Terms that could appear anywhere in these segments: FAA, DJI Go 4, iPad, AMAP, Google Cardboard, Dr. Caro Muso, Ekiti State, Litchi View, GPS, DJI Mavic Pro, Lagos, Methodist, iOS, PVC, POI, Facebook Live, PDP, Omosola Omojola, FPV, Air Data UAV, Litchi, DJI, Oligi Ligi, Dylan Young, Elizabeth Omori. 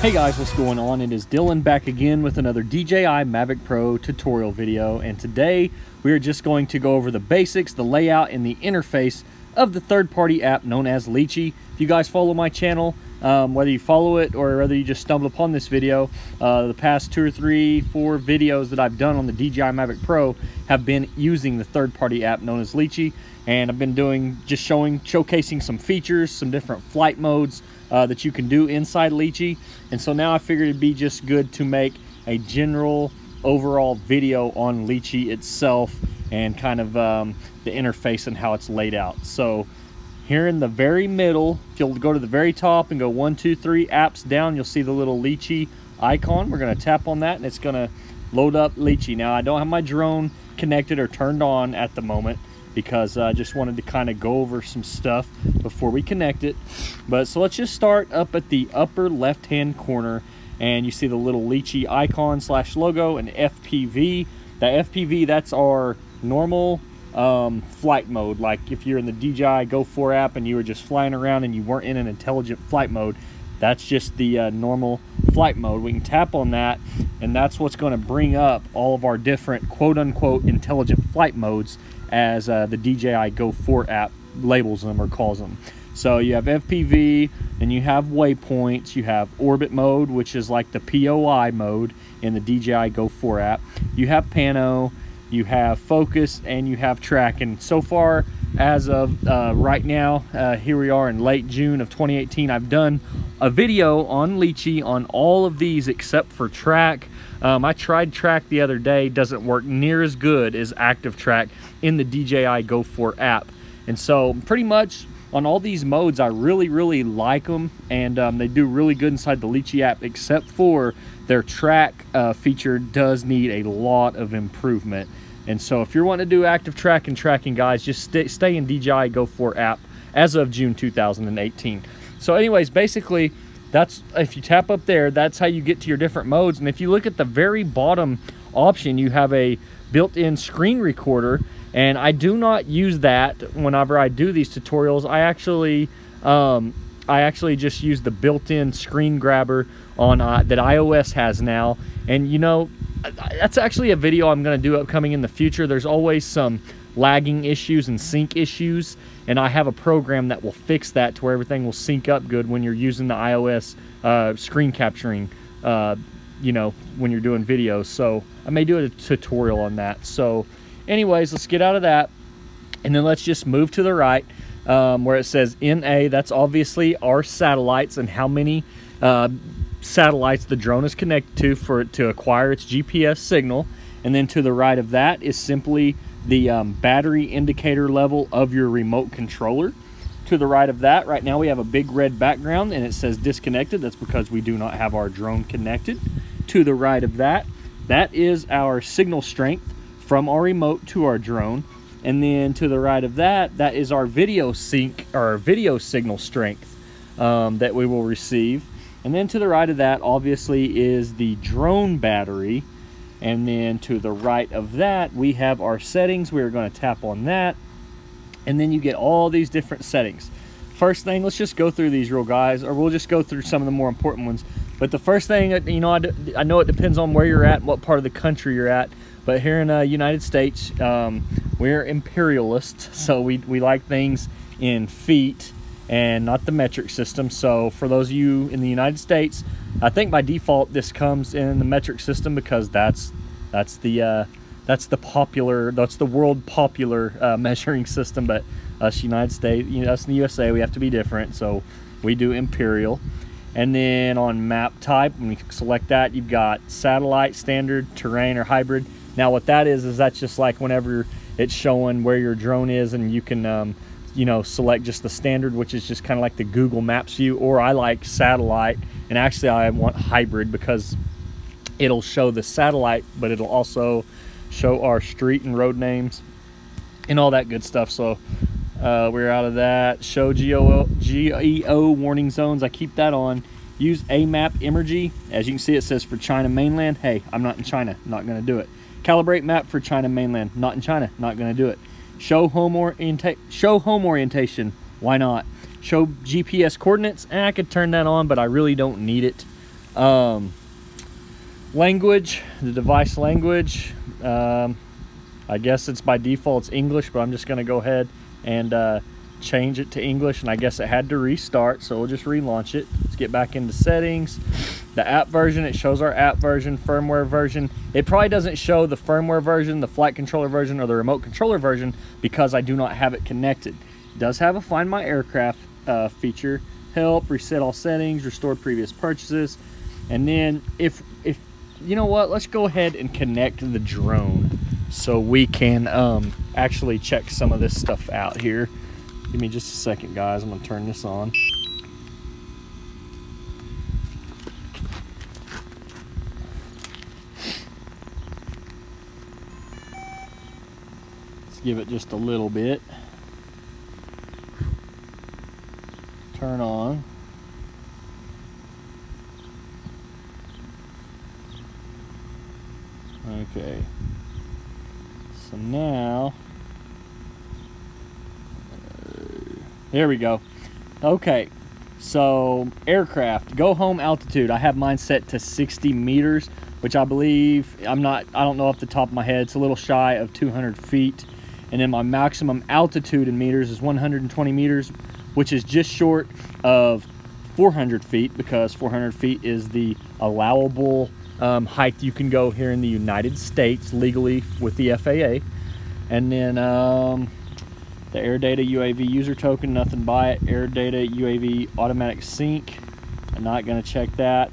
Hey guys, what's going on? It is Dylan back again with another DJI Mavic Pro tutorial video, and today we are just going to go over the basics, the layout, and the interface of the third-party app known as Litchi. If you guys follow my channel, whether you follow it or whether you just stumble upon this video, the past 2 or 3, 4 videos that I've done on the DJI Mavic Pro have been using the third-party app known as Litchi, and I've been doing just showcasing some features, some different flight modes that you can do inside Litchi. And so now I figured it'd be just good to make a general overall video on Litchi itself and kind of the interface and how it's laid out. So here in the very middle, if you'll go to the very top and go 1, 2, 3 apps down, you'll see the little Litchi icon. We're going to tap on that and it's going to load up Litchi. Now I don't have my drone connected or turned on at the moment because I just wanted to kind of go over some stuff before we connect it. But so let's just start up at the upper left hand corner, and you see the little Litchi icon slash logo and FPV. The FPV, that's our normal flight mode. Like if you're in the DJI Go 4 app and you were just flying around and you weren't in an intelligent flight mode, that's just the normal flight mode. We can tap on that, and that's what's going to bring up all of our different quote-unquote intelligent flight modes, as the DJI Go 4 app labels them or calls them. So you have FPV, and you have waypoints, you have orbit mode, which is like the POI mode in the DJI Go 4 app. You have pano, you have focus, and you have track. And so far as of right now, here we are in late June of 2018, I've done a video on Litchi on all of these except for track. I tried track the other day, doesn't work near as good as active track in the DJI Go 4 app. And so pretty much on all these modes, I really like them, and they do really good inside the Litchi app, except for their track feature does need a lot of improvement. And so if you're wanting to do active track and tracking, guys, just stay in DJI Go 4 app as of June 2018. So anyways, basically, that's, if you tap up there, that's how you get to your different modes. And if you look at the very bottom option, you have a built-in screen recorder, and I do not use that whenever I do these tutorials. I actually just use the built-in screen grabber on that iOS has now. And you know, that's actually a video I'm going to do upcoming in the future. There's always some lagging issues and sync issues, and I have a program that will fix that to where everything will sync up good when you're using the iOS screen capturing, you know, when you're doing videos. So I may do a tutorial on that. So anyways, let's get out of that, and then let's just move to the right, where it says NA. That's obviously our satellites and how many satellites the drone is connected to for it to acquire its GPS signal. And then to the right of that is simply the battery indicator level of your remote controller. To the right of that, right now we have a big red background and it says disconnected. That's because we do not have our drone connected. To the right of that, that is our signal strength from our remote to our drone. And then to the right of that, that is our video sync or our video signal strength that we will receive. And then to the right of that, obviously, is the drone battery. And then to the right of that, we have our settings. We're going to tap on that, and then you get all these different settings. First thing, let's just go through these real guys, or we'll just go through some of the more important ones. But the first thing, you know, I know it depends on where you're at and what part of the country you're at, but here in the United States, we're imperialist, so we like things in feet and not the metric system. So for those of you in the United States, I think by default this comes in the metric system because that's the world popular measuring system. But us United States, you know, us in the USA, we have to be different, so we do imperial. And then on map type, when you select that, you've got satellite, standard, terrain, or hybrid. Now what that is that's just like whenever it's showing where your drone is, and you can you know, select just the standard, which is just kind of like the Google Maps view, or I like satellite, and actually I want hybrid because it'll show the satellite, but it'll also show our street and road names and all that good stuff. So we're out of that. Show GEO warning zones, I keep that on. Use AMAP Emergy. As you can see, it says for China mainland. Hey, I'm not in China, not gonna do it. Calibrate map for China mainland, not in China, not gonna do it. Show home orientation, why not? Show GPS coordinates, and I could turn that on, but I really don't need it. Language, the device language, I guess it's by default it's English, but I'm just going to go ahead and change it to English, and I guess it had to restart, so we'll just relaunch it. Let's get back into settings. The app version, it shows our app version, firmware version. It probably doesn't show the firmware version, the flight controller version, or the remote controller version because I do not have it connected. It does have a Find My Aircraft feature, help, reset all settings, restore previous purchases, and then if you know what, let's go ahead and connect the drone so we can actually check some of this stuff out here. Give me just a second, guys. I'm gonna turn this on. Let's give it just a little bit. Turn on. Okay. So now, there we go. Okay, so aircraft, go home altitude. I have mine set to 60 meters, which I believe, I don't know off the top of my head, it's a little shy of 200 feet. And then my maximum altitude in meters is 120 meters, which is just short of 400 feet because 400 feet is the allowable height you can go here in the United States legally with the FAA. And then, the Air Data UAV user token, nothing by it. Air Data UAV automatic sync. I'm not going to check that.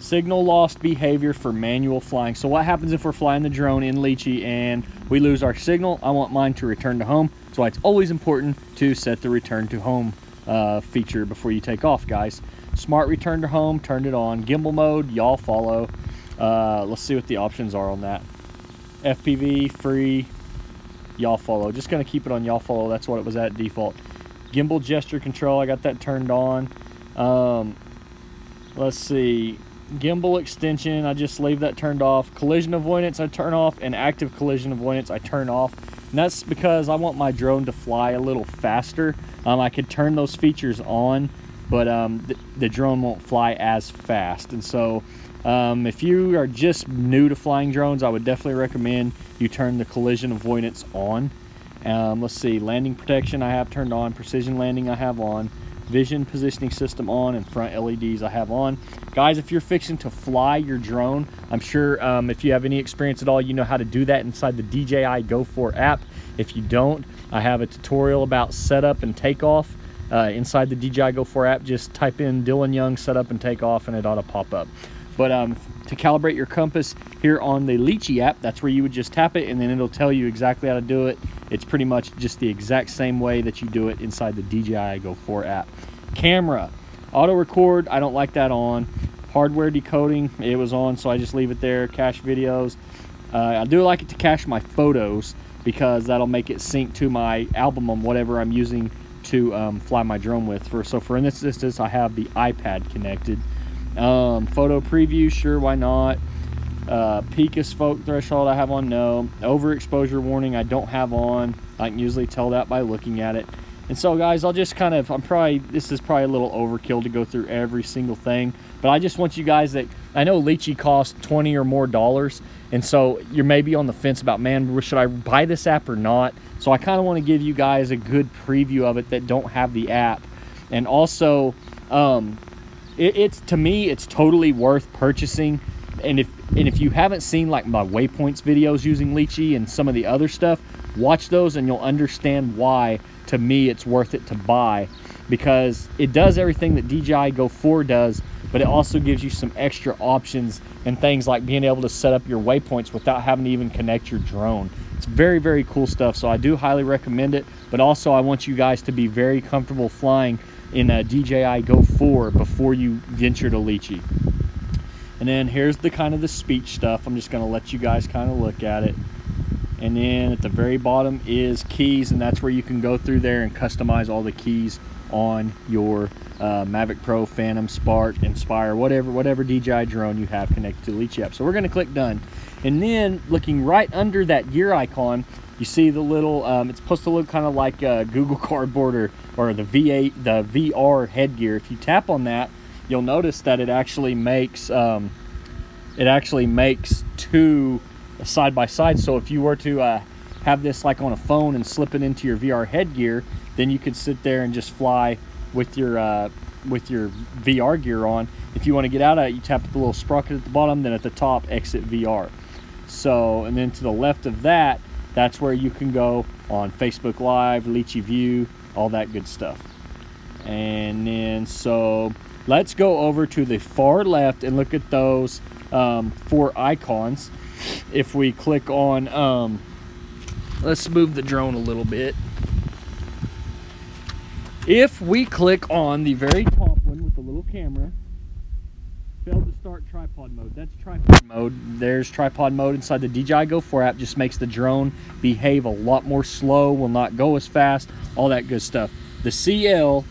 Signal lost behavior for manual flying. So what happens if we're flying the drone in Litchi and we lose our signal? I want mine to return to home. That's why it's always important to set the return to home feature before you take off, guys. Smart return to home, turned it on. Gimbal mode, y'all follow. Let's see what the options are on that. FPV, free. Y'all follow, just gonna keep it on y'all follow. That's what it was at default. Gimbal gesture control, I got that turned on. Let's see, gimbal extension, I just leave that turned off. Collision avoidance I turn off, and active collision avoidance I turn off, and that's because I want my drone to fly a little faster. I could turn those features on, but the drone won't fly as fast. And so if you are just new to flying drones, I would definitely recommend you turn the collision avoidance on. Let's see, landing protection I have turned on, precision landing I have on, vision positioning system on, and front LEDs I have on. Guys, if you're fixing to fly your drone, I'm sure if you have any experience at all, you know how to do that inside the DJI Go 4 app. If you don't, I have a tutorial about setup and takeoff. Inside the DJI Go 4 app, just type in Dylan Young setup and takeoff and it ought to pop up. But to calibrate your compass here on the Litchi app, that's where you would just tap it and then it'll tell you exactly how to do it. It's pretty much just the exact same way that you do it inside the DJI Go 4 app. Camera, auto record, I don't like that on. Hardware decoding, it was on, so I just leave it there. Cache videos, I do like it to cache my photos because that'll make it sync to my album on whatever I'm using to fly my drone with. So for this instance, I have the iPad connected. Photo preview, sure, why not. Peak stroke threshold I have on, no. Overexposure warning I don't have on. I can usually tell that by looking at it. And so guys, I'll just kind of, this is probably a little overkill to go through every single thing, but I just want you guys that, I know Litchi costs $20 or more, and so you're maybe on the fence about, man, should I buy this app or not? So I kind of want to give you guys a good preview of it that don't have the app. And also, it's to me, it's totally worth purchasing. And if you haven't seen like my waypoints videos using Litchi and some of the other stuff, watch those and you'll understand why to me it's worth it to buy, because it does everything that DJI Go 4 does, but it also gives you some extra options and things like being able to set up your waypoints without having to even connect your drone. It's very, very cool stuff, so I do highly recommend it. But also I want you guys to be very comfortable flying in a DJI Go 4 before you venture to Litchi. And then here's the kind of the speech stuff. I'm just gonna let you guys kind of look at it. And then at the very bottom is keys, and that's where you can go through there and customize all the keys on your Mavic Pro, Phantom, Spark, Inspire, whatever DJI drone you have connected to the Litchi app. So we're gonna click done. And then looking right under that gear icon, you see the little, it's supposed to look kind of like Google Cardboard or the VR headgear. If you tap on that, you'll notice that it actually makes two side by side. So if you were to have this like on a phone and slip it into your VR headgear, then you could sit there and just fly with your VR gear on. If you want to get out of it, you tap the little sprocket at the bottom, then at the top, exit VR. So, and then to the left of that, that's where you can go on Facebook Live, Litchi View, all that good stuff. And then, so let's go over to the far left and look at those four icons. If we click on, let's move the drone a little bit. If we click on the very top one with the little camera, failed to start tripod mode. That's tripod mode. There's tripod mode inside the DJI Go 4 app. Just makes the drone behave a lot more slow, will not go as fast, all that good stuff. The CL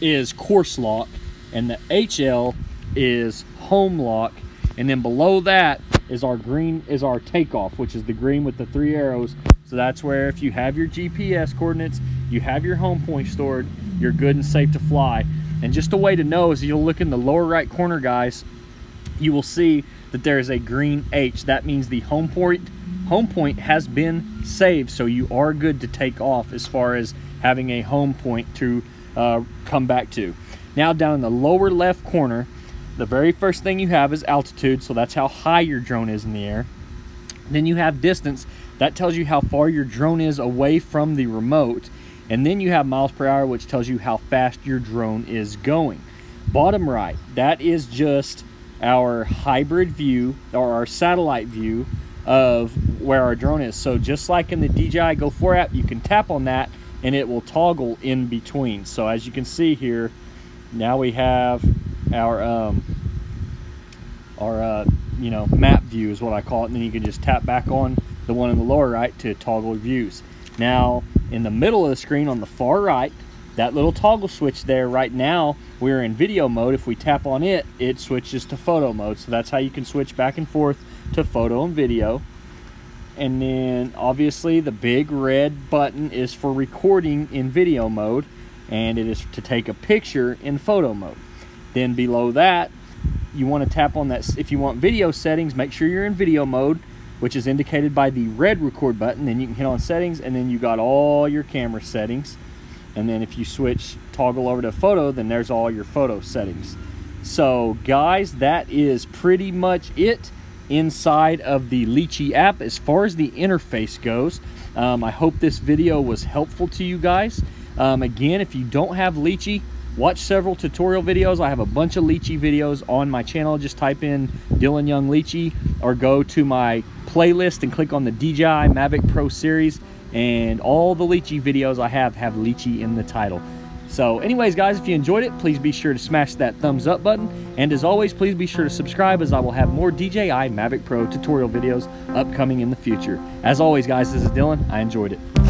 is course lock, and the HL is home lock. And then below that is our green, is our takeoff, which is the green with the three arrows. So that's where if you have your GPS coordinates, you have your home point stored, you're good and safe to fly. And just a way to know is you'll look in the lower right corner, guys, you will see that there is a green H. That means the home point has been saved, so you are good to take off as far as having a home point to come back to. Now down in the lower left corner, the very first thing you have is altitude, so that's how high your drone is in the air. Then you have distance, that tells you how far your drone is away from the remote. And then you have miles per hour, which tells you how fast your drone is going. Bottom right, that is just our hybrid view or our satellite view of where our drone is. So just like in the DJI Go 4 app, you can tap on that and it will toggle in between. So as you can see here, now we have our you know, map view is what I call it. And then you can just tap back on the one in the lower right to toggle views. Now, in the middle of the screen on the far right, that little toggle switch there, right now we're in video mode. If we tap on it, it switches to photo mode. So that's how you can switch back and forth to photo and video. And then obviously the big red button is for recording in video mode, and it is to take a picture in photo mode. Then below that, you want to tap on that. If you want video settings, make sure you're in video mode, which is indicated by the red record button. Then you can hit on settings, and then you got all your camera settings. And then if you switch, toggle over to photo, then there's all your photo settings. So guys, that is pretty much it inside of the Litchi app as far as the interface goes. I hope this video was helpful to you guys. Again, if you don't have Litchi, watch several tutorial videos. I have a bunch of Litchi videos on my channel. Just type in Dylan Young Litchi, or go to my playlist and click on the DJI Mavic Pro series, and all the Litchi videos I have Litchi in the title. So anyways, guys, if you enjoyed it, please be sure to smash that thumbs up button. And as always, please be sure to subscribe, as I will have more DJI Mavic Pro tutorial videos upcoming in the future. As always, guys, this is Dylan. I enjoyed it.